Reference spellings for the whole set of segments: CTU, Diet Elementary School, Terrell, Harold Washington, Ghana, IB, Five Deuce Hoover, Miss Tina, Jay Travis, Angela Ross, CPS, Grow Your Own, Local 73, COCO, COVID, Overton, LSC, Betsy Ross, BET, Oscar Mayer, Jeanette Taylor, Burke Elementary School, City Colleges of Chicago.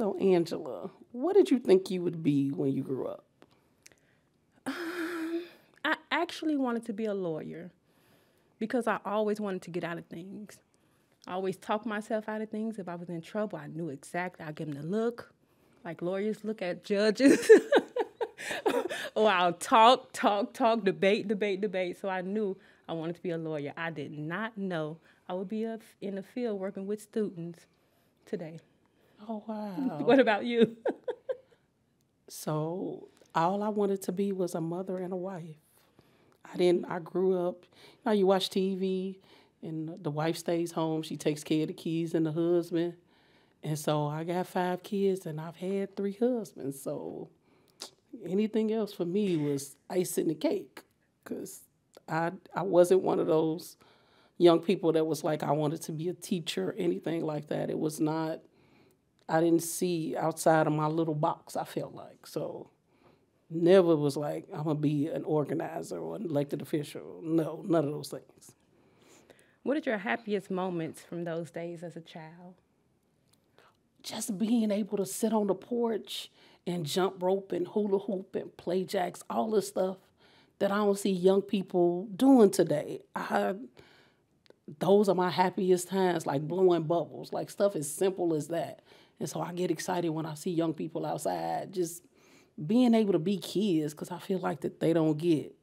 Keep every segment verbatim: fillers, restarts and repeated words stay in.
So, Angela, what did you think you would be when you grew up? Um, I actually wanted to be a lawyer because I always wanted to get out of things. I always talked myself out of things. If I was in trouble, I knew exactly. I'd give them a look, like lawyers look at judges. Or I'll talk, talk, talk, debate, debate, debate. So I knew I wanted to be a lawyer. I did not know I would be up in the field working with students today. Oh, wow. What about you? So all I wanted to be was a mother and a wife. I didn't, I grew up, you know, you watch T V and the wife stays home. She takes care of the kids and the husband. And so I got five kids and I've had three husbands. So anything else for me was icing the cake because I, I wasn't one of those young people that was like, I wanted to be a teacher or anything like that. It was not, I didn't see outside of my little box, I felt like. So never was like, I'm going to be an organizer or an elected official. No, none of those things. What are your happiest moments from those days as a child? Just being able to sit on the porch and jump rope and hula hoop and play jacks, all this stuff that I don't see young people doing today. I, those are my happiest times, like blowing bubbles, like stuff as simple as that. And so I get excited when I see young people outside, just being able to be kids, because I feel like that they don't get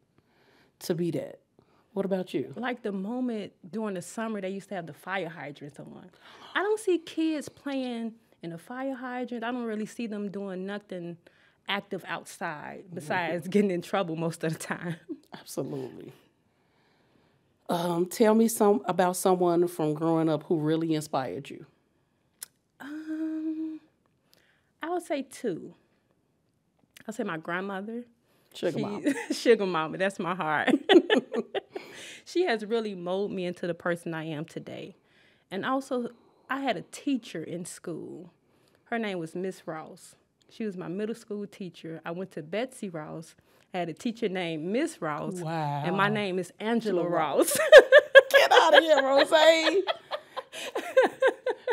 to be that. What about you? Like the moment during the summer, they used to have the fire hydrants on. I don't see kids playing in a fire hydrant. I don't really see them doing nothing active outside besides mm-hmm. getting in trouble most of the time. Absolutely. Um, tell me some about someone from growing up who really inspired you. Um, I would say two. I'll say my grandmother. Sugar she, mama. Sugar mama, that's my heart. She has really molded me into the person I am today. And also, I had a teacher in school. Her name was Miss Ross. She was my middle school teacher. I went to Betsy Ross. I had a teacher named Miss Ross. Wow. And my name is Angela, Angela Ross. Get out of here, Rose.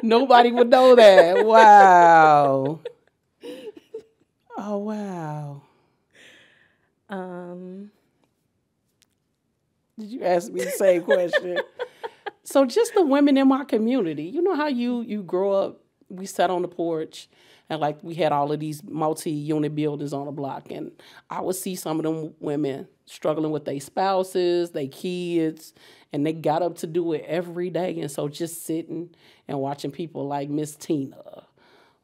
Nobody would know that. Wow. Oh, wow. Um, Did you ask me the same question? So just the women in my community, you know how you, you grow up, we sat on the porch, and like we had all of these multi-unit buildings on the block, and I would see some of them women struggling with their spouses, their kids, and they got up to do it every day. And so just sitting and watching people like Miss Tina,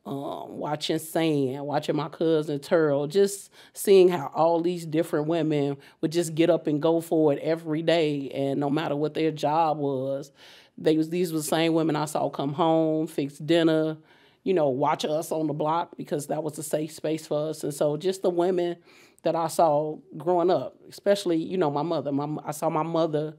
Um, watching Sam, watching my cousin Terrell, just seeing how all these different women would just get up and go for it every day, and no matter what their job was, they was these were the same women I saw come home, fix dinner, you know, watch us on the block because that was a safe space for us. And so just the women that I saw growing up, especially, you know, my mother. My I saw my mother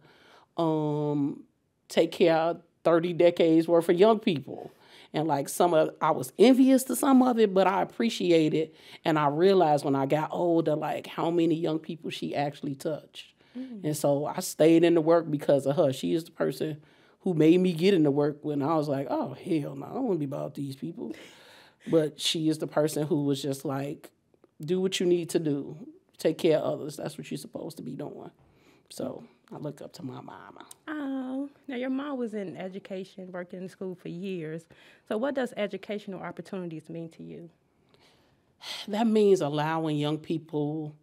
um, take care of thirty decades worth of young people. And like some of, I was envious to some of it, but I appreciate it. And I realized when I got older, like how many young people she actually touched. Mm. And so I stayed in the work because of her. She is the person who made me get into work when I was like, oh, hell no, I don't want to be about these people. But she is the person who was just like, do what you need to do. Take care of others. That's what you're supposed to be doing. So I look up to my mama. Oh, now your mom was in education, working in school for years. So what does educational opportunities mean to you? That means allowing young people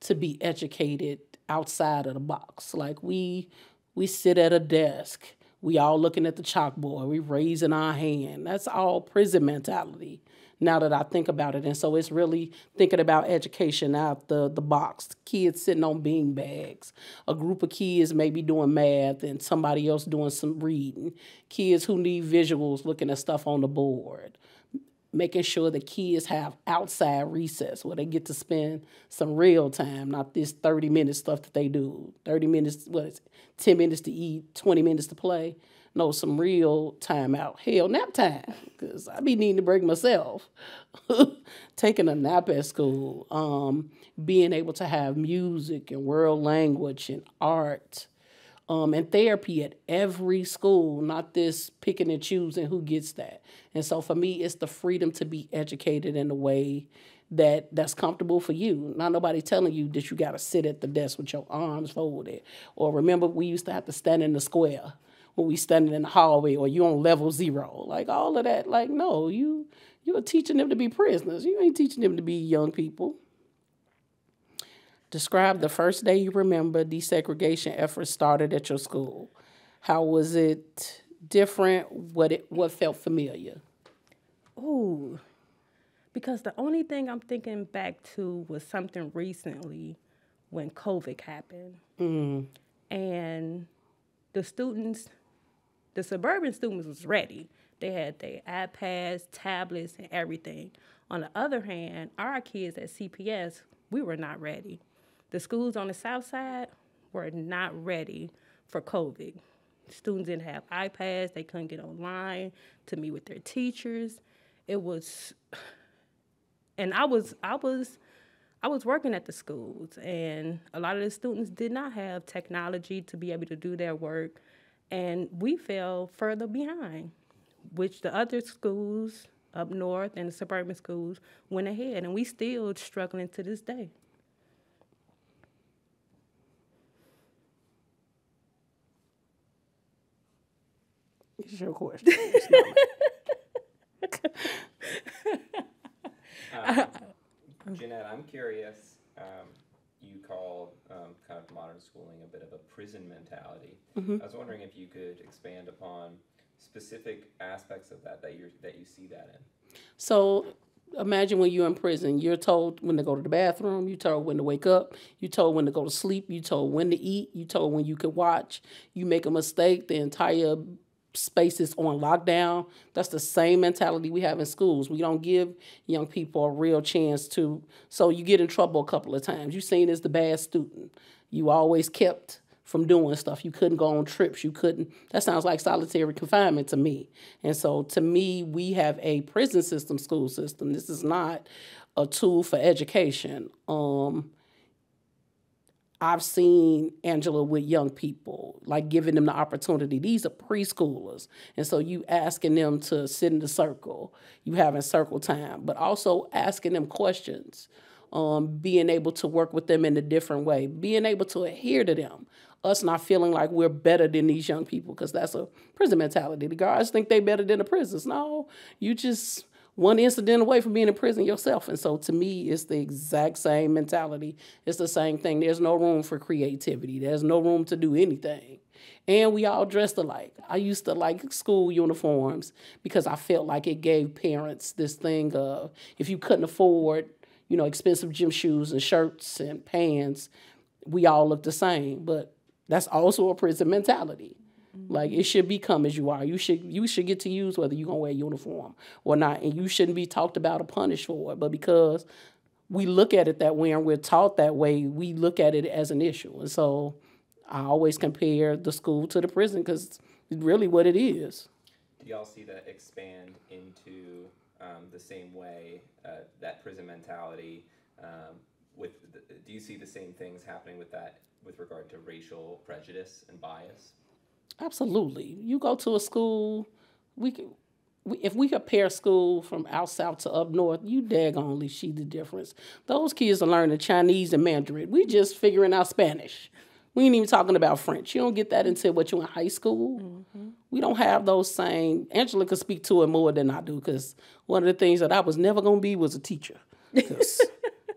to be educated outside of the box. Like we, we sit at a desk. We all looking at the chalkboard. We raising our hand. That's all prison mentality now that I think about it. And so it's really thinking about education out the, the box. Kids sitting on beanbags. A group of kids maybe doing math and somebody else doing some reading. Kids who need visuals looking at stuff on the board. Making sure the kids have outside recess where they get to spend some real time, not this thirty-minute stuff that they do. thirty minutes, what is it? ten minutes to eat, twenty minutes to play. No, some real time out. Hell, nap time, because I be needing to break myself. Taking a nap at school, um, being able to have music and world language and art, um, and therapy at every school, not this picking and choosing who gets that. And so for me, it's the freedom to be educated in a way that that's comfortable for you. Not nobody telling you that you got to sit at the desk with your arms folded. Or remember, we used to have to stand in the square when we standing in the hallway, or you on level zero. Like all of that, like, no, you, you're teaching them to be prisoners. You ain't teaching them to be young people. Describe the first day you remember desegregation efforts started at your school. How was it different? What it what felt familiar? Ooh, because the only thing I'm thinking back to was something recently when COVID happened. Mm. And the students, the suburban students was ready. They had their iPads, tablets, and everything. On the other hand, our kids at C P S, we were not ready. The schools on the south side were not ready for COVID. Students didn't have iPads. They couldn't get online to meet with their teachers. It was, and I was, I was, I was working at the schools, and a lot of the students did not have technology to be able to do their work, and we fell further behind, which the other schools up north and the suburban schools went ahead, and we still struggling to this day. It's your question. um, Jeanette, I'm curious. Um, you called um, kind of modern schooling a bit of a prison mentality. Mm-hmm. I was wondering if you could expand upon specific aspects of that that you that you see that in. So imagine when you're in prison, you're told when to go to the bathroom, you're told when to wake up, you're told when to go to sleep, you're told when to eat, you're told when you can watch. You make a mistake, the entire space is on lockdown. That's the same mentality we have in schools. We don't give young people a real chance to, so you get in trouble a couple of times. You're seen as the bad student. You always kept from doing stuff. You couldn't go on trips. You couldn't. That sounds like solitary confinement to me. And so to me, we have a prison system, school system. This is not a tool for education. Um, I've seen Angela with young people, like giving them the opportunity. These are preschoolers. And so you asking them to sit in the circle. You having circle time, but also asking them questions. Um, being able to work with them in a different way, being able to adhere to them, us not feeling like we're better than these young people, because that's a prison mentality. The guards think they're better than the prisons. No, you just one incident away from being in prison yourself. And so to me, it's the exact same mentality. It's the same thing. There's no room for creativity. There's no room to do anything. And we all dressed alike. I used to like school uniforms because I felt like it gave parents this thing of if you couldn't afford, you know, expensive gym shoes and shirts and pants, we all look the same. But that's also a prison mentality. Mm-hmm. Like, it should be come as you are. You should you should get to use whether you're going to wear a uniform or not, and you shouldn't be talked about or punished for it. But because we look at it that way and we're taught that way, we look at it as an issue. And so I always compare the school to the prison because it's really what it is. Do y'all see that expand into... Um, the same way, uh, that prison mentality, um, with the, do you see the same things happening with that with regard to racial prejudice and bias? Absolutely. You go to a school, we, can, we if we compare school from out south to up north, you daggonly see the difference. Those kids are learning Chinese and Mandarin. We just figuring out Spanish. We ain't even talking about French. You don't get that until what, you in high school. Mm-hmm. We don't have those same. Angela could speak to it more than I do, because one of the things that I was never going to be was a teacher. Because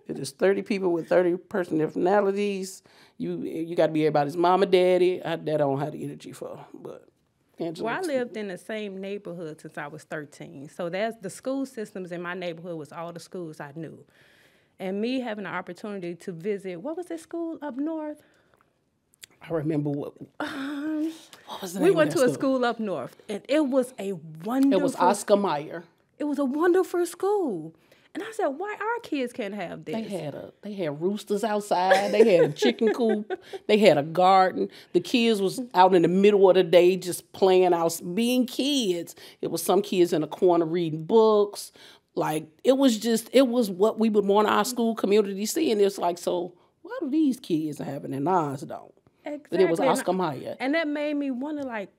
it is thirty people with thirty personalities. You you got to be everybody's mama, daddy. I, that I don't have the energy for. But Angela, well, I lived in the same neighborhood since I was thirteen. So that's the school systems in my neighborhood was all the schools I knew, and me having the opportunity to visit. What was that school up north? I remember what, um, what was the name we went of that to school? A school up north, and it was a wonderful. It was Oscar Mayer. It was a wonderful school, and I said, "Why our kids can't have this?" They had a they had roosters outside. They had a chicken coop. They had a garden. The kids was out in the middle of the day just playing out, being kids. It was some kids in a corner reading books. Like it was just it was what we would want our school community to see, and it's like, so why do these kids have it and ours don't? Exactly. But it was Oscar Mayer. And that made me wonder, like,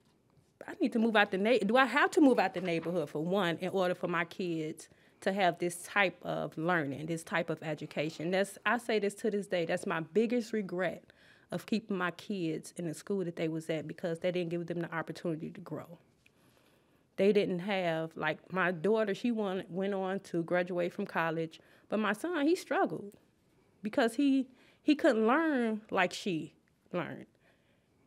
I need to move out the neighborhood. Do I have to move out the neighborhood, for one, in order for my kids to have this type of learning, this type of education? That's, I say this to this day, that's my biggest regret of keeping my kids in the school that they was at, because they didn't give them the opportunity to grow. They didn't have, like, my daughter, she won, went on to graduate from college, but my son, he struggled because he, he couldn't learn like she learned.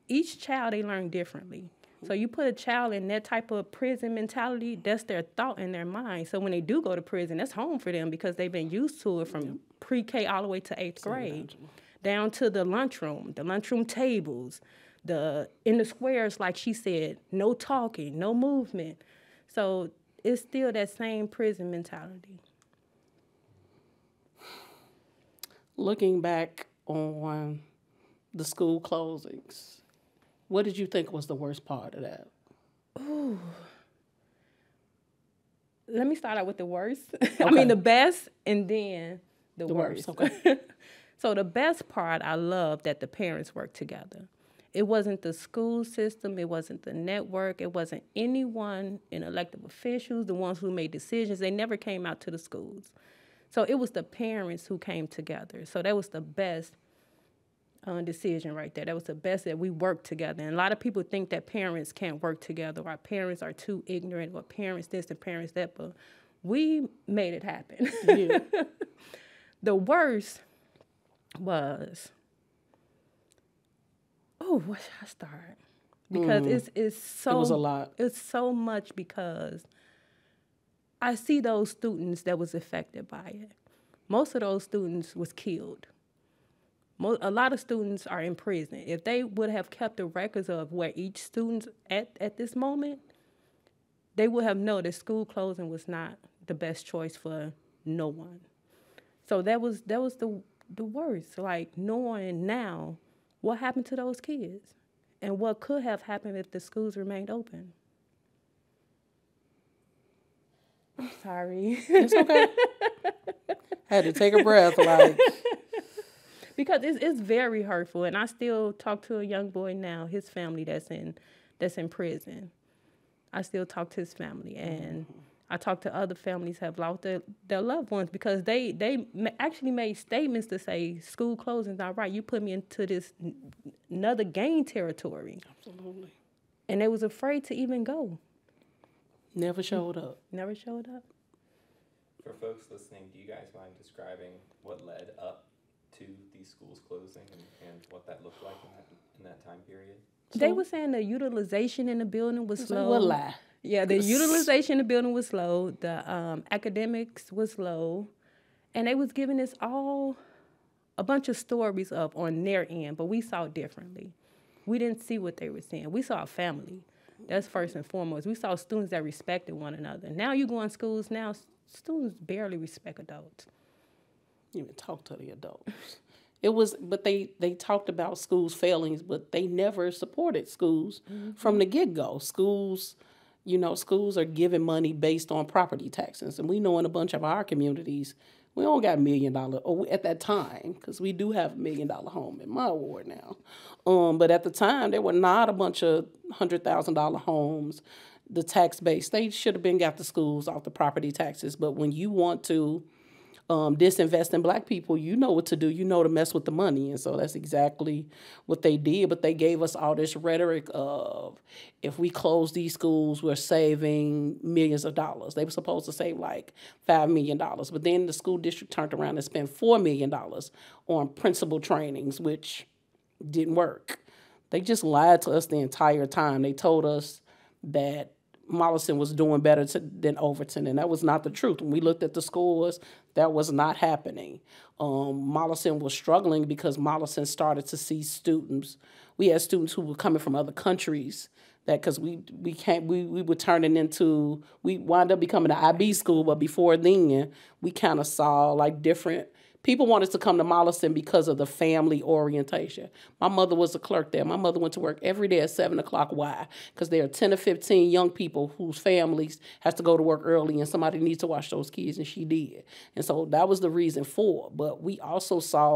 Each child, they learn differently. So you put a child in that type of prison mentality, that's their thought in their mind. So when they do go to prison, that's home for them because they've been used to it from yep. pre-K all the way to eighth grade, down to the lunchroom, the lunchroom tables, the in the squares, like she said, no talking, no movement. So it's still that same prison mentality. Looking back on the school closings, what did you think was the worst part of that? Ooh. Let me start out with the worst. Okay. I mean, the best and then the, the worst. worst. Okay. So the best part, I love that the parents worked together. It wasn't the school system. It wasn't the network. It wasn't anyone in elected officials, the ones who made decisions. They never came out to the schools. So it was the parents who came together. So that was the best Uh, decision right there. That was the best, that we worked together. And a lot of people think that parents can't work together, or parents are too ignorant, or parents this and parents that, but we made it happen. Yeah. The worst was, oh, where should I start? Because mm. it's, it's so... It was a lot. It's so much, because I see those students that was affected by it. Most of those students was killed. A lot of students are in prison. If they would have kept the records of where each student's at at this moment, they would have known that school closing was not the best choice for no one. So that was that was the the worst. Like, knowing now what happened to those kids and what could have happened if the schools remained open. I'm sorry. It's okay. Had to take a breath. Like. Because it's, it's very hurtful, and I still talk to a young boy now, his family that's in that's in prison. I still talk to his family, and mm-hmm. I talk to other families have lost their, their loved ones, because they, they actually made statements to say, school closing's not right. You put me into this another gang territory. Absolutely. And they was afraid to even go. Never showed up. Never showed up. For folks listening, do you guys mind describing what led up to these schools closing and, and what that looked like in that, in that time period? So they were saying the utilization in the building was slow. Like, what lie? Yeah, the utilization in the building was slow. The um, academics was low. And they was giving us all a bunch of stories of on their end, but we saw differently. We didn't see what they were seeing. We saw family. That's first and foremost. We saw students that respected one another. Now you go in schools, now students barely respect adults. You even talk to the adults. It was, but they, they talked about schools' failings, but they never supported schools mm-hmm. from the get-go. Schools, you know, schools are giving money based on property taxes. And we know in a bunch of our communities, we don't got million dollar, or at that time, because we do have a million dollar home in my ward now. Um, but at the time, there were not a bunch of one hundred thousand dollar homes, the tax base. They should have been got the schools off the property taxes. But when you want to Um, disinvest in black people, you know what to do. You know to mess with the money. And so that's exactly what they did. But they gave us all this rhetoric of, if we close these schools, we're saving millions of dollars. They were supposed to save like five million dollars. But then the school district turned around and spent four million dollars on principal trainings, which didn't work. They just lied to us the entire time. They told us that Mollison was doing better to, than Overton, and that was not the truth. When we looked at the scores, that was not happening. Um, Mollison was struggling because Mollison started to see students. We had students who were coming from other countries, that because we we can't we we were turning into we wound up becoming an I B school, but before then we kind of saw like different. People wanted to come to Mollison because of the family orientation. My mother was a clerk there. My mother went to work every day at seven o'clock. Why? Because there are ten or fifteen young people whose families has to go to work early, and somebody needs to watch those kids, and she did. And so that was the reason for it. But we also saw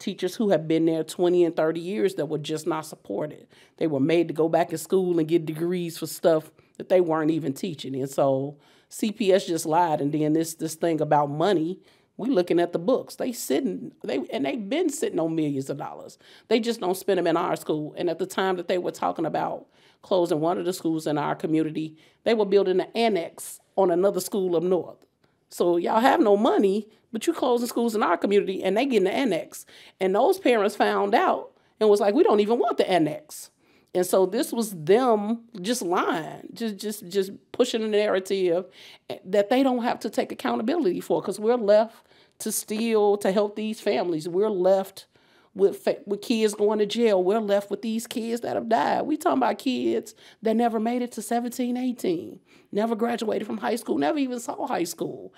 teachers who have been there twenty and thirty years that were just not supported. They were made to go back to school and get degrees for stuff that they weren't even teaching. And so C P S just lied. And then this this thing about money, we looking at the books. They sitting, they and they've been sitting on millions of dollars. They just don't spend them in our school. And at the time that they were talking about closing one of the schools in our community, they were building an annex on another school up north. So y'all have no money, but you closing schools in our community and they getting the annex. And those parents found out and was like, we don't even want the annex. And so this was them just lying, just just just pushing a narrative that they don't have to take accountability for, because we're left to steal to help these families. We're left with with kids going to jail. We're left with these kids that have died. We talking about kids that never made it to seventeen, eighteen, never graduated from high school, never even saw high school.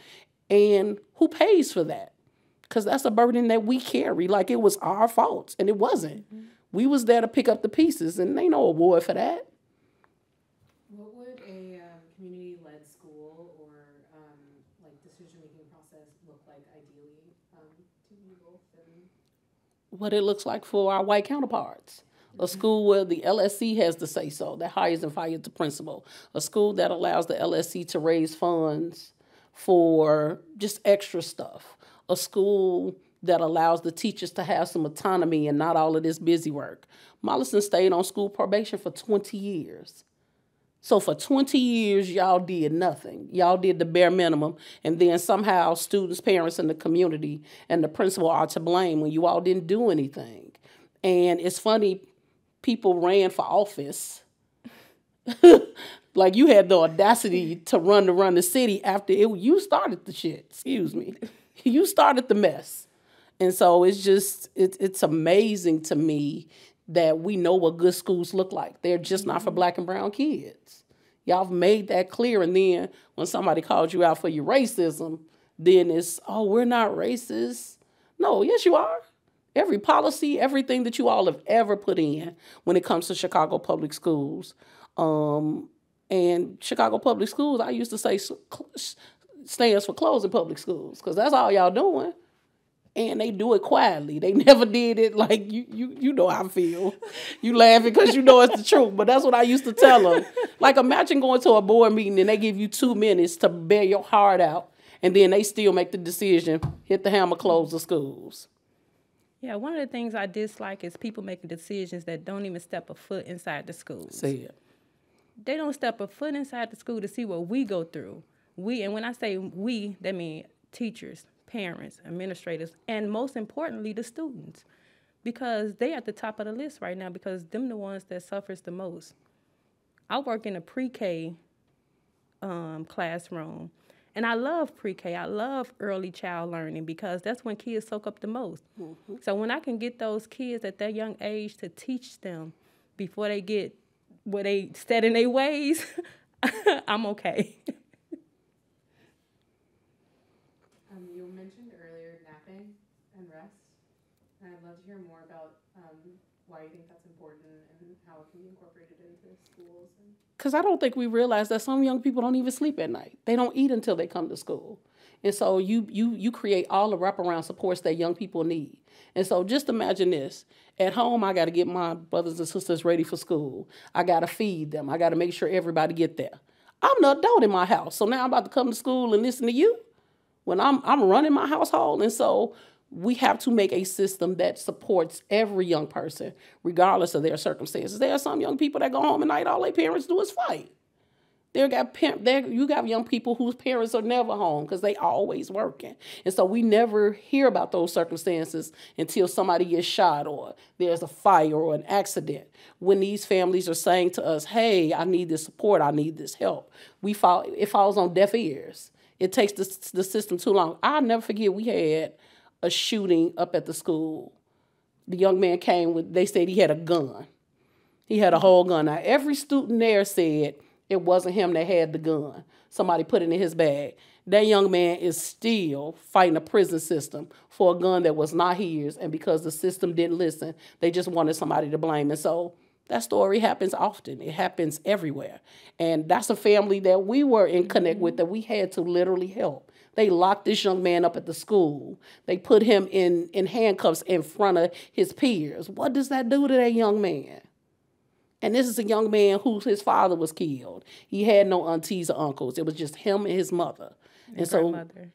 And who pays for that? Because that's a burden that we carry, like it was our fault, and it wasn't. Mm-hmm. We was there to pick up the pieces, and ain't no award for that. What would a um, community-led school or um, like decision-making process look like ideally um, to you both? What it looks like for our white counterparts. A school where the L S C has the say-so, that hires and fires the principal. A school that allows the L S C to raise funds for just extra stuff. A school that allows the teachers to have some autonomy and not all of this busy work. Mollison stayed on school probation for twenty years. So for twenty years, y'all did nothing. Y'all did the bare minimum. And then somehow students, parents, and the community and the principal are to blame when you all didn't do anything. And it's funny, people ran for office. Like you had the audacity to run to run the city after it, you started the shit, excuse me. You started the mess. And so it's just, it, it's amazing to me that we know what good schools look like. They're just not for black and brown kids. Y'all have made that clear. And then when somebody calls you out for your racism, then it's, oh, we're not racist. No, yes, you are. Every policy, everything that you all have ever put in when it comes to Chicago public schools. Um, and Chicago public schools, I used to say, stands for closing public schools, because that's all y'all doing. And they do it quietly. They never did it like, you you you know how I feel. You laughing because you know it's the truth. But that's what I used to tell them. Like, imagine going to a board meeting and they give you two minutes to bear your heart out. And then they still make the decision, hit the hammer, close the schools. Yeah, one of the things I dislike is people making decisions that don't even step a foot inside the schools. See it. They don't step a foot inside the school to see what we go through. We, and when I say we, that means teachers, parents, administrators, and most importantly, the students, because they at the top of the list right now, because them the ones that suffers the most. I work in a pre-K um, classroom, and I love pre-K. I love early child learning, because that's when kids soak up the most. Mm-hmm. So when I can get those kids at their young age to teach them before they get where they set in their ways, I'm okay. And I'd love to hear more about um, why you think that's important and how it can be incorporated into schools. Because I don't think we realize that some young people don't even sleep at night. They don't eat until they come to school. And so you you you create all the wraparound supports that young people need. And so just imagine this. At home, I got to get my brothers and sisters ready for school. I got to feed them. I got to make sure everybody get there. I'm the adult in my house. So now I'm about to come to school and listen to you when I'm, I'm running my household. And so we have to make a system that supports every young person, regardless of their circumstances. There are some young people that go home at night, all their parents do is fight. There got there, you got young people whose parents are never home because they always working. And so we never hear about those circumstances until somebody gets shot or there's a fire or an accident. When these families are saying to us, hey, I need this support, I need this help, we fall, it falls on deaf ears. It takes the, the system too long. I'll never forget we had a shooting up at the school. The young man came with, they said he had a gun. He had a whole gun. Now, every student there said it wasn't him that had the gun. Somebody put it in his bag. That young man is still fighting a prison system for a gun that was not his, and because the system didn't listen, they just wanted somebody to blame. And so that story happens often. It happens everywhere. And that's a family that we were in connect with that we had to literally help. They locked this young man up at the school. They put him in, in handcuffs in front of his peers. What does that do to that young man? And this is a young man whose his father was killed. He had no aunties or uncles. It was just him and his mother. And, and so, grandmother.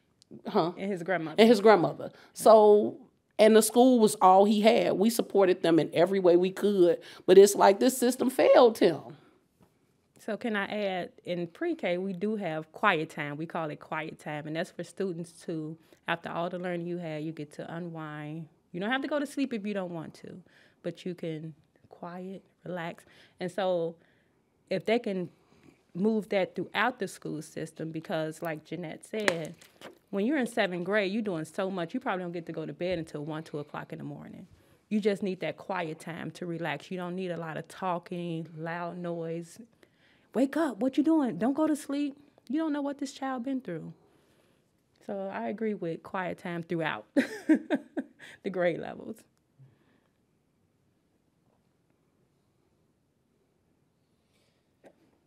Huh? And his grandmother. And his grandmother. So, and the school was all he had. We supported them in every way we could. But it's like this system failed him. So can I add, in pre-K, we do have quiet time. We call it quiet time, and that's for students to, after all the learning you had, you get to unwind. You don't have to go to sleep if you don't want to, but you can quiet, relax. And so if they can move that throughout the school system, because like Jeanette said, when you're in seventh grade, you're doing so much, you probably don't get to go to bed until one, two o'clock in the morning. You just need that quiet time to relax. You don't need a lot of talking, loud noise. Wake up, what you doing? Don't go to sleep. You don't know what this child been through. So I agree with quiet time throughout the grade levels.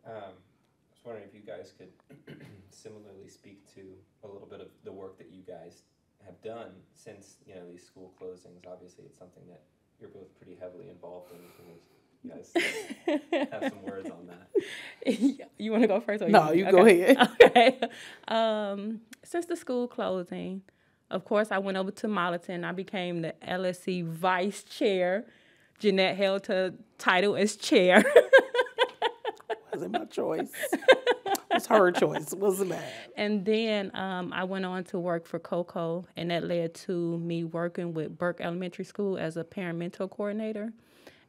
Um, I was wondering if you guys could similarly speak to a little bit of the work that you guys have done since, you know, these school closings. Obviously, it's something that you're both pretty heavily involved in. You guys have some words on that. You want to go first? Or no, you, you go okay. ahead. Okay. Um, since the school closing, of course, I went over to Mollison. I became the L S C vice chair. Jeanette held her title as chair. Wasn't my choice. It was her choice. Wasn't mine. And then um, I went on to work for COCO, and that led to me working with Burke Elementary School as a parent mentor coordinator.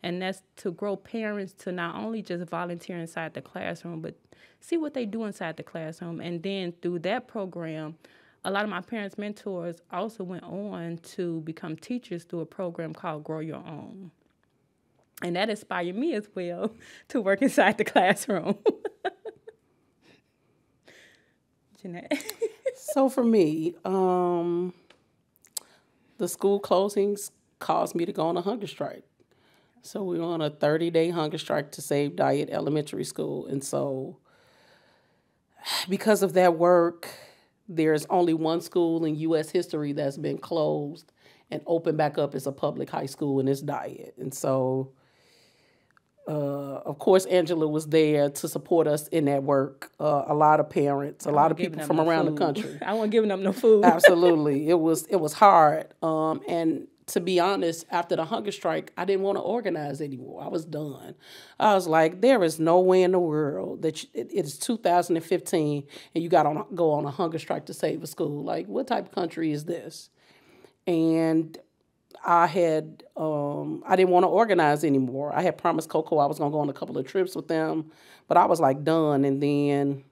And that's to grow parents to not only just volunteer inside the classroom, but see what they do inside the classroom. And then through that program, a lot of my parents' mentors also went on to become teachers through a program called Grow Your Own. And that inspired me as well to work inside the classroom. Jeanette. So for me, um, the school closings caused me to go on a hunger strike. So we were on a thirty-day hunger strike to save Diet Elementary School. And so because of that work, there's only one school in U S history that's been closed and opened back up as a public high school, and it's Diet. And so, uh, of course, Angela was there to support us in that work. Uh, a lot of parents, a lot of people from around the country. I wasn't giving them no food. Absolutely. It was, it was hard. Um, and... To be honest, after the hunger strike, I didn't want to organize anymore. I was done. I was like, there is no way in the world that you, it, it is two thousand fifteen and you got to go on a hunger strike to save a school. Like, what type of country is this? And I had, um, I didn't want to organize anymore. I had promised COCO I was going to go on a couple of trips with them, but I was like done. And then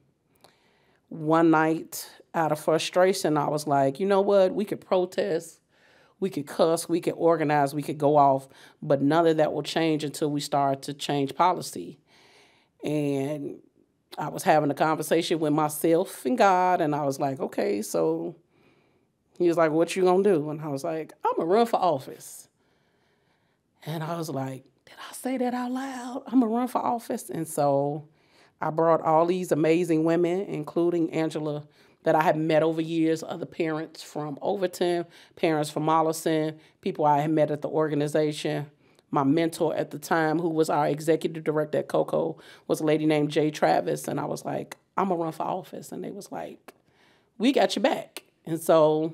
one night out of frustration, I was like, you know what? We could protest. We could cuss, we could organize, we could go off, but none of that will change until we start to change policy. And I was having a conversation with myself and God, and I was like, okay, so he was like, what you gonna do? And I was like, I'm gonna run for office. And I was like, did I say that out loud? I'm gonna run for office. And so I brought all these amazing women, including Angela that I had met over years, other parents from Overton, parents from Mollison, people I had met at the organization. My mentor at the time, who was our executive director at COCO, was a lady named Jay Travis. And I was like, I'm going to run for office. And they was like, we got you back. And so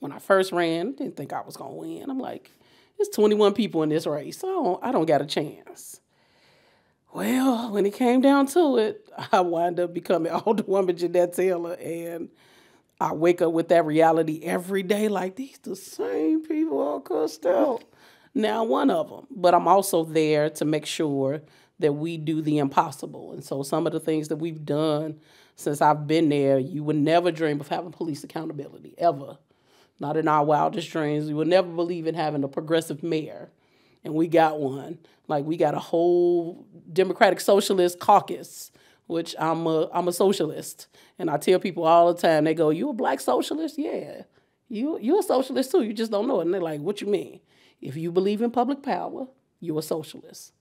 when I first ran, didn't think I was going to win. I'm like, there's twenty-one people in this race, so I don't got a chance. Well, when it came down to it, I wound up becoming Alderwoman Jeanette Taylor, and I wake up with that reality every day, like, these the same people all cussed out. Now, one of them. But I'm also there to make sure that we do the impossible. And so some of the things that we've done since I've been there, you would never dream of having police accountability, ever. Not in our wildest dreams. We would never believe in having a progressive mayor. And we got one. Like, we got a whole Democratic Socialist caucus, which I'm a, I'm a socialist. And I tell people all the time, they go, you a black socialist? Yeah. You, you're a socialist, too. You just don't know it. And they're like, what you mean? If you believe in public power, you're a socialist.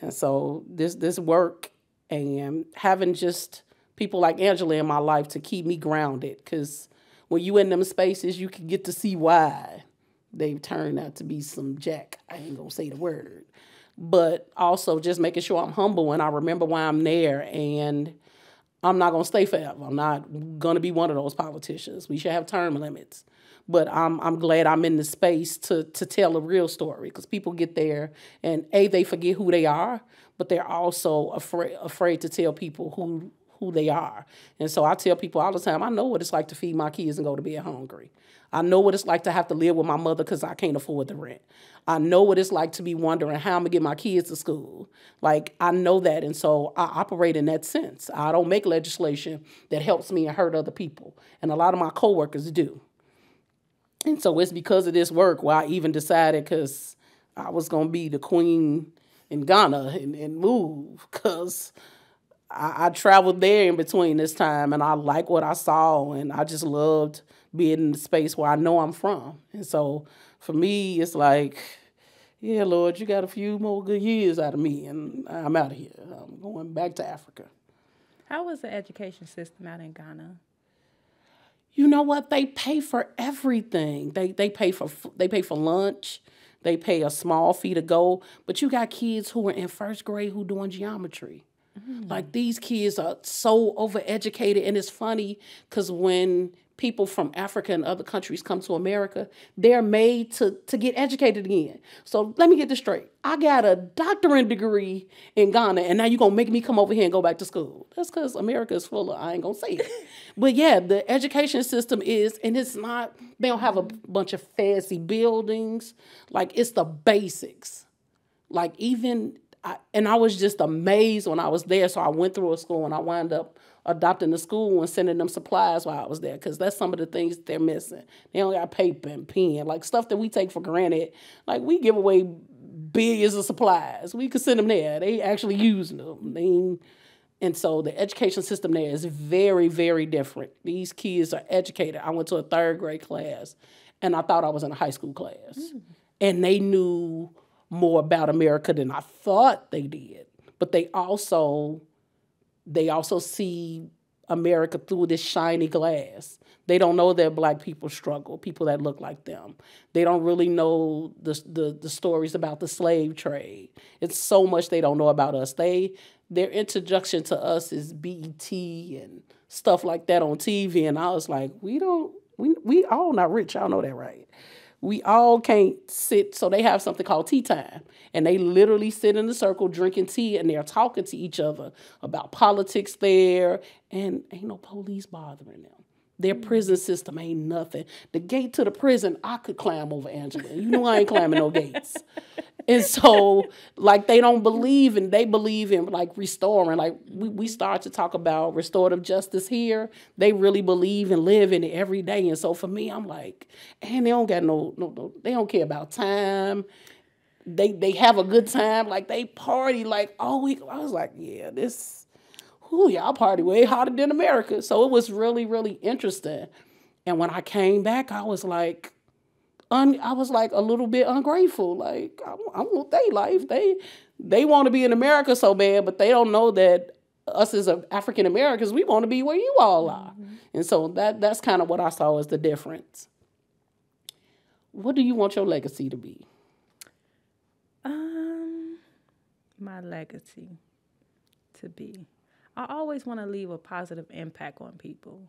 And so this, this work and having just people like Angela in my life to keep me grounded, because when you in them spaces, you can get to see why they've turned out to be some jack. I ain't going to say the word. But also just making sure I'm humble and I remember why I'm there, and I'm not going to stay forever. I'm not going to be one of those politicians. We should have term limits. But I'm I'm glad I'm in the space to to tell a real story, because people get there and A, they forget who they are, but they're also afraid afraid to tell people who who they are. And so I tell people all the time, I know what it's like to feed my kids and go to bed hungry. I know what it's like to have to live with my mother because I can't afford the rent. I know what it's like to be wondering how I'm going to get my kids to school. Like, I know that, and so I operate in that sense. I don't make legislation that helps me and hurt other people, and a lot of my coworkers do. And so it's because of this work where I even decided, because I was going to be the queen in Ghana and, and move, because I, I traveled there in between this time, and I liked what I saw, and I just loved being in the space where I know I'm from. And so for me, it's like, yeah, Lord, you got a few more good years out of me, and I'm out of here. I'm going back to Africa. How was the education system out in Ghana? You know what? They pay for everything. They they pay for they pay for lunch. They pay a small fee to go. But you got kids who are in first grade who doing geometry. Mm-hmm. Like, these kids are so overeducated, and it's funny because when people from Africa and other countries come to America, they're made to to get educated again. So let me get this straight. I got a doctorate degree in Ghana, and now you're going to make me come over here and go back to school. That's because America is full of, I ain't going to say it. But yeah, the education system is, and it's not, they don't have a bunch of fancy buildings. Like, it's the basics. Like, even, I, and I was just amazed when I was there. So I went through a school, and I wound up adopting the school and sending them supplies while I was there, because that's some of the things that they're missing. They only got paper and pen, like stuff that we take for granted. Like, we give away billions of supplies. We could send them there. They actually using them. They, and so the education system there is very, very different. These kids are educated. I went to a third grade class, and I thought I was in a high school class. Mm. And they knew more about America than I thought they did. But they also... They also see America through this shiny glass. They don't know that black people struggle, people that look like them. They don't really know the, the, the stories about the slave trade. It's so much they don't know about us. They Their introduction to us is B E T and stuff like that on T V. And I was like, we don't, we, we all not rich. Y'all know that, right? We all can't sit, so they have something called tea time. And they literally sit in a circle drinking tea, and they're talking to each other about politics there, and ain't no police bothering them. Their prison system ain't nothing. The gate to the prison, I could climb over, Angela. You know I ain't climbing no gates. And so, like, they don't believe in, they believe in, like, restoring. Like, we, we start to talk about restorative justice here. They really believe and live in it every day. And so, for me, I'm like, and they don't got no, no, no they don't care about time. They, they have a good time. Like, they party, like, all week. I was like, yeah, this... Ooh, y'all party way hotter than America. So it was really, really interesting. And when I came back, I was like, un, I was like a little bit ungrateful. Like, I, I want their life. They, they want to be in America so bad, but they don't know that us as African Americans, we want to be where you all are. Mm-hmm. And so that that's kind of what I saw as the difference. What do you want your legacy to be? Um, my legacy to be. I always want to leave a positive impact on people.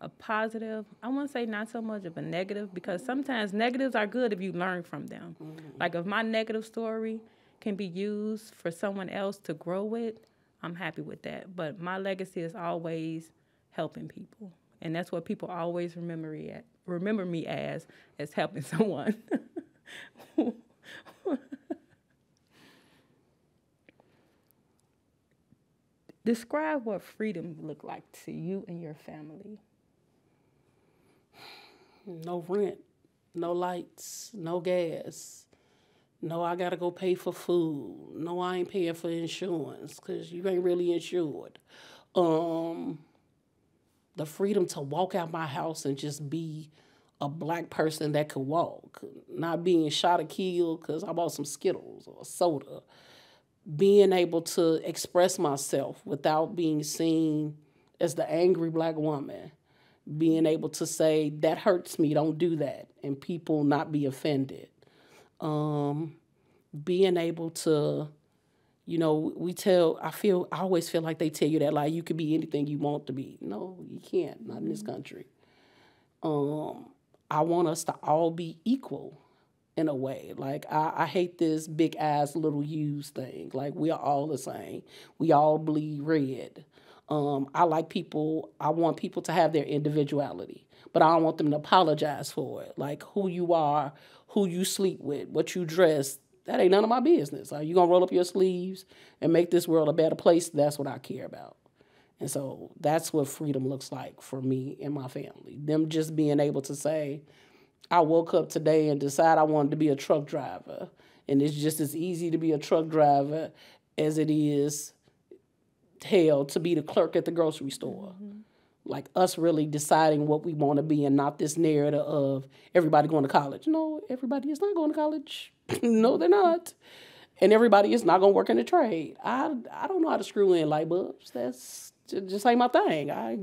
A positive, I want to say not so much of a negative, because sometimes negatives are good if you learn from them. Mm-hmm. Like, if my negative story can be used for someone else to grow with, I'm happy with that. But my legacy is always helping people. And that's what people always remember me, at, remember me as, as helping someone. Describe what freedom looked like to you and your family. No rent, no lights, no gas. No, I got to go pay for food. No, I ain't paying for insurance because you ain't really insured. Um, the freedom to walk out my house and just be a black person that could walk. Not being shot or killed because I bought some Skittles or soda. being able to express myself without being seen as the angry black woman, being able to say, that hurts me, don't do that, and people not be offended. Um, being able to, you know, we tell, I feel, I always feel like they tell you that, like, you could be anything you want to be. No, you can't, not in this country. Um, I want us to all be equal in a way. Like, I, I hate this big eyes, little U's thing. Like, we are all the same. We all bleed red. Um, I like people, I want people to have their individuality, but I don't want them to apologize for it. Like, who you are, who you sleep with, what you dress, that ain't none of my business. Are you going to roll up your sleeves and make this world a better place? That's what I care about. And so that's what freedom looks like for me and my family. Them just being able to say, I woke up today and decided I wanted to be a truck driver. And it's just as easy to be a truck driver as it is hell to be the clerk at the grocery store. Mm-hmm. Like, us really deciding what we want to be and not this narrative of everybody going to college. No, everybody is not going to college. No, they're not. And everybody is not going to work in the trade. I, I don't know how to screw in light bulbs. That's just ain't my thing. I,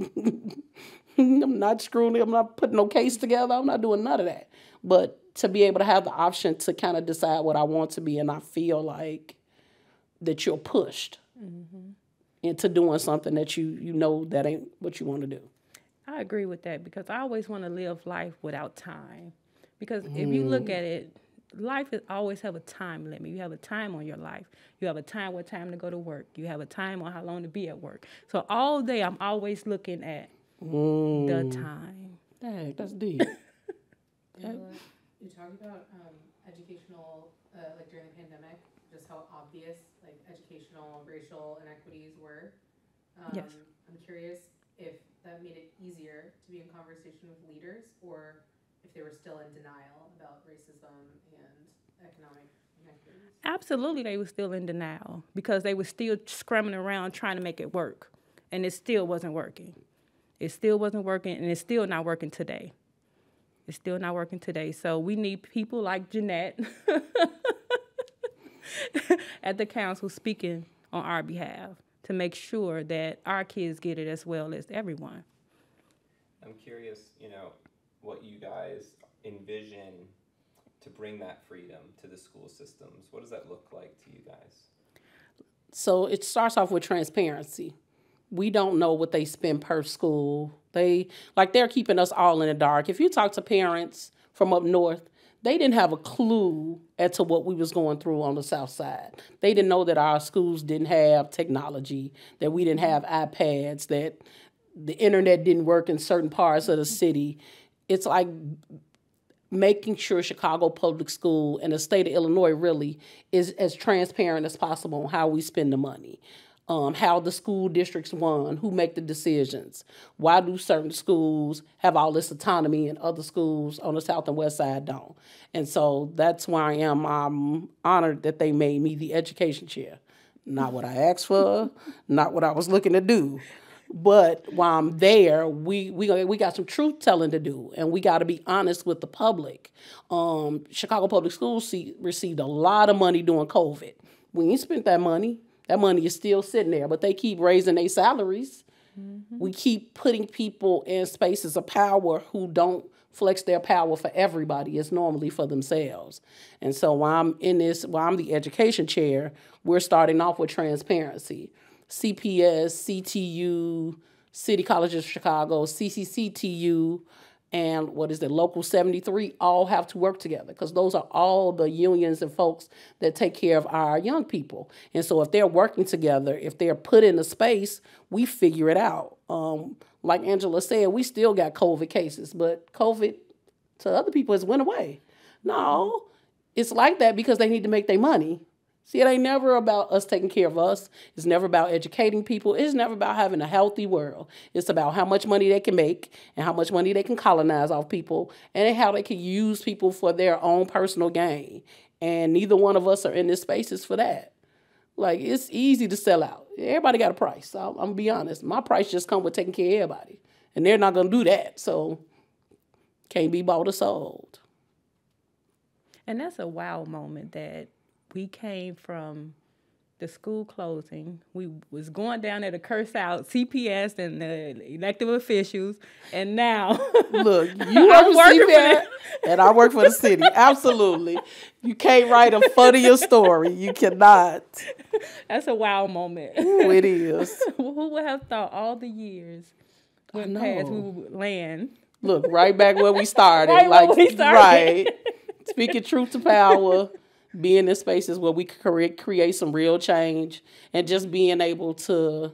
I'm not screwing, I'm not putting no case together. I'm not doing none of that. But to be able to have the option to kind of decide what I want to be, and I feel like that you're pushed. Mm-hmm. Into doing something that you, you know that ain't what you want to do. I agree with that, because I always want to live life without time. Because mm. if you look at it, life is always have a time limit. You have a time on your life. You have a time, what time to go to work. You have a time on how long to be at work. So all day I'm always looking at mm. the time. Dang, that's deep. Angela, you talked about um, educational, uh, like during the pandemic, just how obvious like educational racial inequities were. Um, yes. I'm curious if that made it easier to be in conversation with leaders, or if they were still in denial about racism and economic inequities. Absolutely, they were still in denial, because they were still scrambling around trying to make it work, and it still wasn't working. It still wasn't working, and it's still not working today. It's still not working today. So we need people like Jeanette at the council speaking on our behalf to make sure that our kids get it as well as everyone. I'm curious, you know, what you guys envision to bring that freedom to the school systems. What does that look like to you guys? So it starts off with transparency. We don't know what they spend per school. They, like, they're keeping us all in the dark. If you talk to parents from up north, they didn't have a clue as to what we was going through on the South Side. They didn't know that our schools didn't have technology, that we didn't have iPads, that the internet didn't work in certain parts of the city. It's like making sure Chicago Public School and the state of Illinois really is as transparent as possible on how we spend the money, um, how the school districts run, who make the decisions. Why do certain schools have all this autonomy and other schools on the South and West Side don't? And so that's why I am I'm honored that they made me the education chair. Not what I asked for, not what I was looking to do. But while I'm there, we, we, we got some truth telling to do, and we got to be honest with the public. Um, Chicago Public Schools see, received a lot of money during COVID. We ain't spent that money. That money is still sitting there, but they keep raising their salaries. Mm-hmm. We keep putting people in spaces of power who don't flex their power for everybody. It's normally for themselves. And so while I'm in this, while I'm the education chair, we're starting off with transparency. C P S, C T U, City Colleges of Chicago, C C C T U, and what is it, Local seventy-three, all have to work together, because those are all the unions and folks that take care of our young people. And so if they're working together, if they're put in a space, we figure it out. Um, like Angela said, we still got COVID cases, but COVID to other people has went away. No, it's like that because they need to make their money. See, it ain't never about us taking care of us. It's never about educating people. It's never about having a healthy world. It's about how much money they can make and how much money they can colonize off people and how they can use people for their own personal gain. And neither one of us are in this spaces for that. Like, it's easy to sell out. Everybody got a price. I'm, I'm going to be honest. My price just come with taking care of everybody. And they're not going to do that. So can't be bought or sold. And that's a wow moment that we came from the school closing, we was going down there to curse out C P S and the elected officials, and now look, you work for C P S, and I work for the city. Absolutely, you can't write a funnier story. You cannot. That's a wow moment. Ooh, it is. Who would have thought all the years went past we would land? Look, right back where we started. Right, like we started. Right. Speaking truth to power. Being in spaces where we could create some real change, and just being able to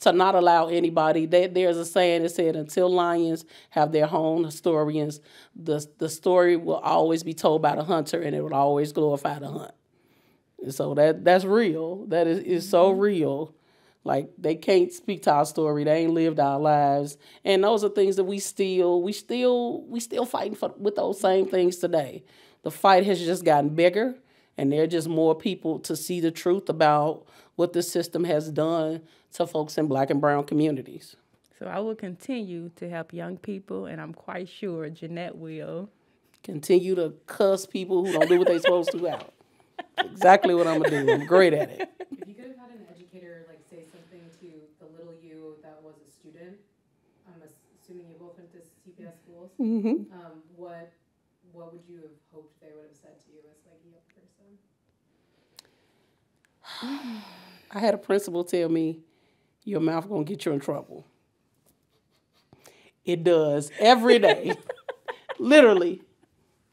to not allow anybody. They, there's a saying that said, until lions have their own historians, the, the story will always be told by the hunter, and it will always glorify the hunt. And so that that's real. That is, is so real. Like, they can't speak to our story. They ain't lived our lives. And those are things that we still, we still, we still fighting for, with those same things today. The fight has just gotten bigger. And there are just more people to see the truth about what the system has done to folks in black and brown communities. So I will continue to help young people, and I'm quite sure Jeanette will. Continue to cuss people who don't do what they're supposed to out. Exactly what I'm going to do. I'm great at it. If you could have had an educator like say something to the little you that was a student, I'm assuming you both went to C P S schools, mm-hmm. um, what, what would you have hoped they would have said to you as like a young person? I had a principal tell me, your mouth gonna get you in trouble. It does every day. Literally,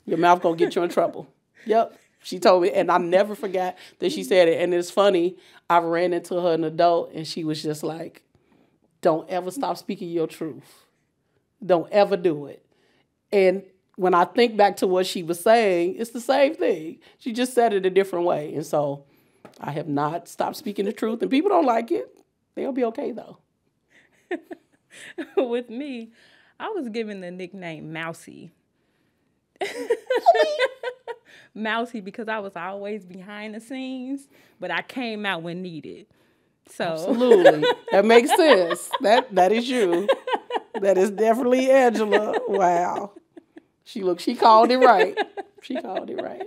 your mouth gonna get you in trouble. Yep, she told me, and I never forgot that she said it. And it's funny, I ran into her an adult, and she was just like, don't ever stop speaking your truth. Don't ever do it. And when I think back to what she was saying, it's the same thing. She just said it a different way. And so I have not stopped speaking the truth. And people don't like it. They'll be okay, though. With me, I was given the nickname Mousy. Mousy because I was always behind the scenes, but I came out when needed. So absolutely. That makes sense. That That is you. That is definitely Angela. Wow. She look. She called it right. She called it right.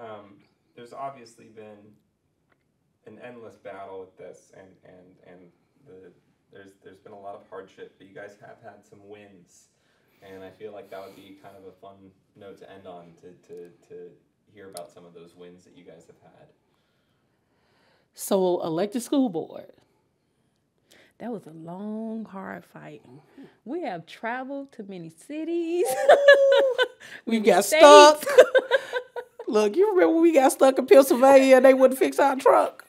Um, there's obviously been an endless battle with this, and and and the there's there's been a lot of hardship, but you guys have had some wins, and I feel like that would be kind of a fun note to end on, to to to hear about some of those wins that you guys have had. So, elect a school board. That was a long, hard fight. We have traveled to many cities. We got states. Stuck. Look, you remember when we got stuck in Pennsylvania and they wouldn't fix our truck?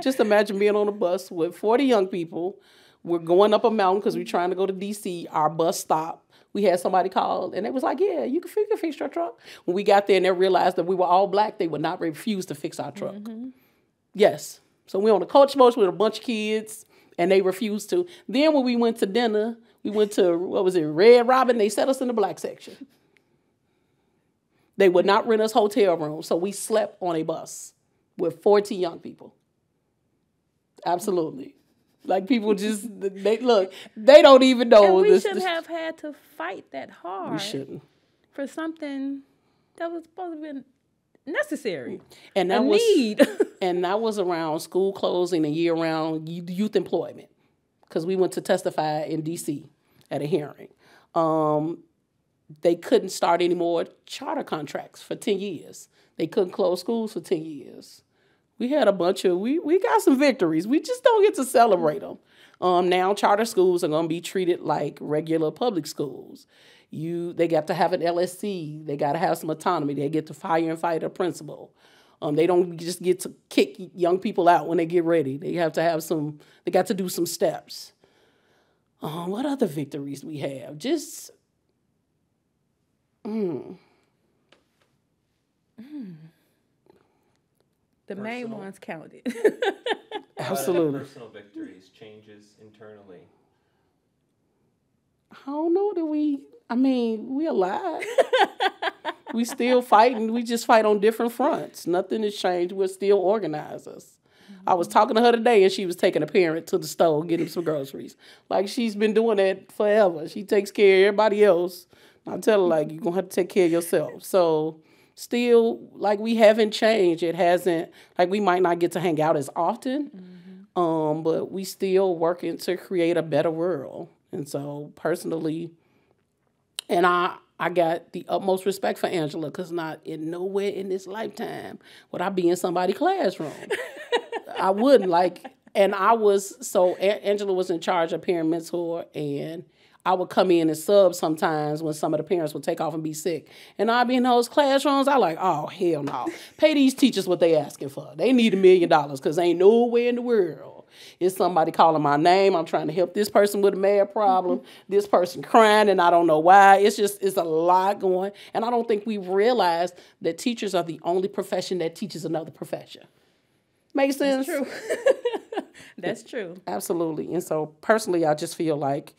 Just imagine being on a bus with forty young people. We're going up a mountain because we're trying to go to D C Our bus stopped. We had somebody call, and they was like, yeah, you can, you can fix your truck. When we got there and they realized that we were all black, they would not refuse to fix our truck. Mm-hmm. Yes. So we on a coach motion with a bunch of kids, and they refused to. Then when we went to dinner, we went to, what was it, Red Robin. They set us in the black section. They would not rent us hotel rooms, so we slept on a bus with forty young people. Absolutely. Like, people just, they look, they don't even know. And we this, shouldn't this. have had to fight that hard. We shouldn't. For something that was supposed to be necessary. And that a was need. And that was around school closing and year-round youth employment, because we went to testify in D C at a hearing. Um, they couldn't start any more charter contracts for ten years. They couldn't close schools for ten years. We had a bunch of, we, we got some victories. We just don't get to celebrate them. Um, now charter schools are going to be treated like regular public schools. You, they got to have an L S C. They got to have some autonomy. They get to fire and fight a principal. Um, they don't just get to kick young people out when they get ready. They have to have some, they got to do some steps. Um, what other victories we have? Just, mm. Mm. The personal, main ones counted. Absolutely. Personal victories, changes internally. I don't know that we, I mean, we alive. We still fighting. We just fight on different fronts. Nothing has changed. We're still organizers. Mm-hmm. I was talking to her today, and she was taking a parent to the store, getting some groceries. Like, she's been doing that forever. She takes care of everybody else. I tell her, like, you're going to have to take care of yourself. So still, like, we haven't changed. It hasn't, like, we might not get to hang out as often, mm-hmm. um, but we still working to create a better world. And so personally, and I, I got the utmost respect for Angela, because not in nowhere in this lifetime would I be in somebody's classroom. I wouldn't, like, and I was, so a Angela was in charge of parent mentor, and I would come in and sub sometimes when some of the parents would take off and be sick. And I'd be in those classrooms, I like, oh, hell no. Pay these teachers what they asking for. They need a million dollars, because ain't nowhere in the world it's somebody calling my name. I'm trying to help this person with a mad problem. Mm-hmm. This person crying, and I don't know why. It's just, it's a lot going. And I don't think we realize that teachers are the only profession that teaches another profession. Makes sense? That's true. That's true. Absolutely. And so personally, I just feel like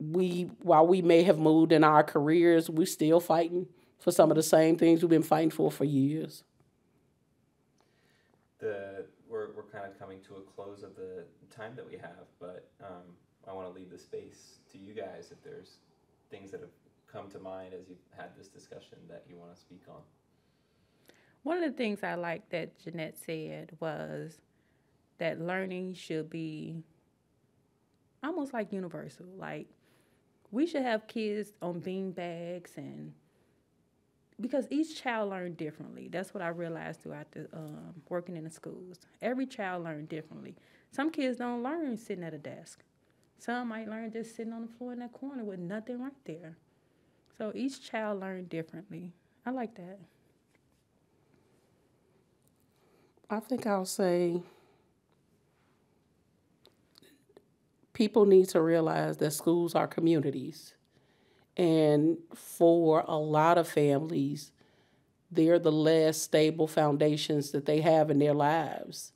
we, while we may have moved in our careers, we're still fighting for some of the same things we've been fighting for for years. The... We're, we're kind of coming to a close of the time that we have, but um, I want to leave the space to you guys if there's things that have come to mind as you've had this discussion that you want to speak on. One of the things I liked that Jeanette said was that learning should be almost like universal. Like, we should have kids on beanbags, and because each child learned differently. That's what I realized throughout the, um, working in the schools. Every child learned differently. Some kids don't learn sitting at a desk. Some might learn just sitting on the floor in that corner with nothing right there. So each child learned differently. I like that. I think I'll say people need to realize that schools are communities. And for a lot of families, they're the less stable foundations that they have in their lives.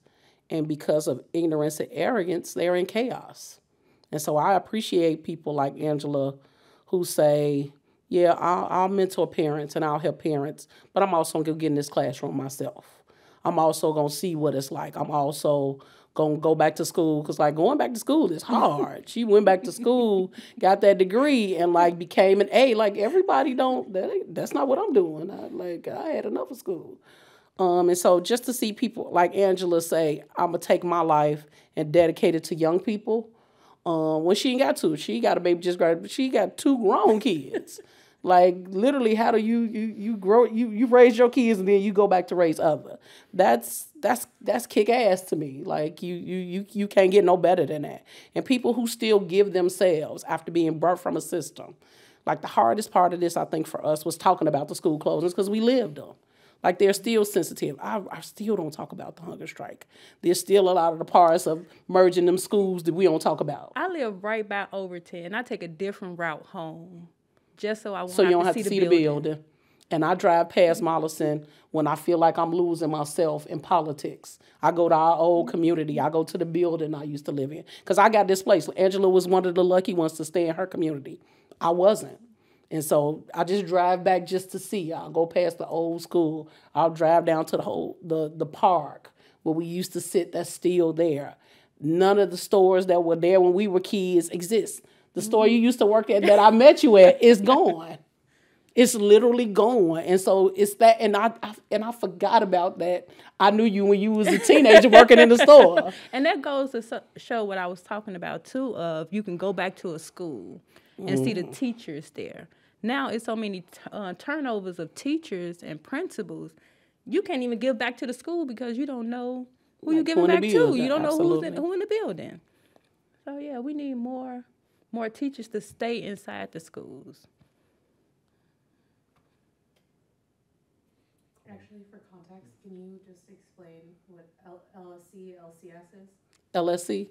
And because of ignorance and arrogance, they're in chaos. And so I appreciate people like Angela who say, yeah, I'll, I'll mentor parents and I'll help parents, but I'm also going to get in this classroom myself. I'm also going to see what it's like. I'm also going to go back to school, because, like, going back to school is hard. She went back to school, got that degree, and, like, became an A. Like, everybody don't, that, that's not what I'm doing. I, like, I had enough of school. Um, and so just to see people like Angela say, I'm going to take my life and dedicate it to young people, um, when she ain't got two. She got a baby just graduated. She got two grown kids. Like, literally, how do you you you grow you you raise your kids and then you go back to raise other? That's that's that's kick ass to me. Like, you you you you can't get no better than that. And people who still give themselves after being birthed from a system, like, the hardest part of this, I think, for us was talking about the school closings, because we lived them. Like, they're still sensitive. I, I still don't talk about the hunger strike. There's still a lot of the parts of merging them schools that we don't talk about. I live right by Overton. I take a different route home. Just so I won't so have you don't to have see to see the building. building. And I drive past Mollison when I feel like I'm losing myself in politics. I go to our old community. I go to the building I used to live in. Because I got displaced. Angela was one of the lucky ones to stay in her community. I wasn't. And so I just drive back just to see. I'll go past the old school. I'll drive down to the whole, the, the park where we used to sit that's still there. None of the stores that were there when we were kids exist. The store you used to work at that I met you at is gone. It's literally gone. And so it's that, and I, I and I forgot about that. I knew you when you was a teenager working in the store. And that goes to show what I was talking about too, of you can go back to a school and mm. see the teachers there. Now it's so many t uh, turnovers of teachers and principals. You can't even give back to the school because you don't know who like you're giving back to. You don't Absolutely. know who's in, who in the building. So yeah, we need more. more teachers to stay inside the schools. Actually, for context, can you just explain what L S C, L C S is? L S C?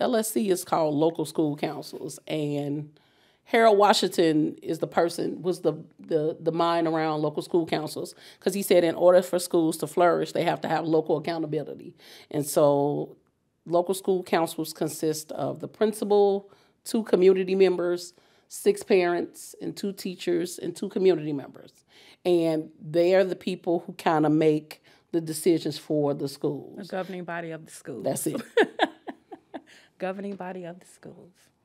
L S C is called Local School Councils, and Harold Washington is the person, was the, the, the mind around local school councils, because he said in order for schools to flourish, they have to have local accountability. And so local school councils consist of the principal, two community members, six parents, and two teachers, and two community members. And they are the people who kind of make the decisions for the schools. The governing body of the schools. That's it. Governing body of the schools.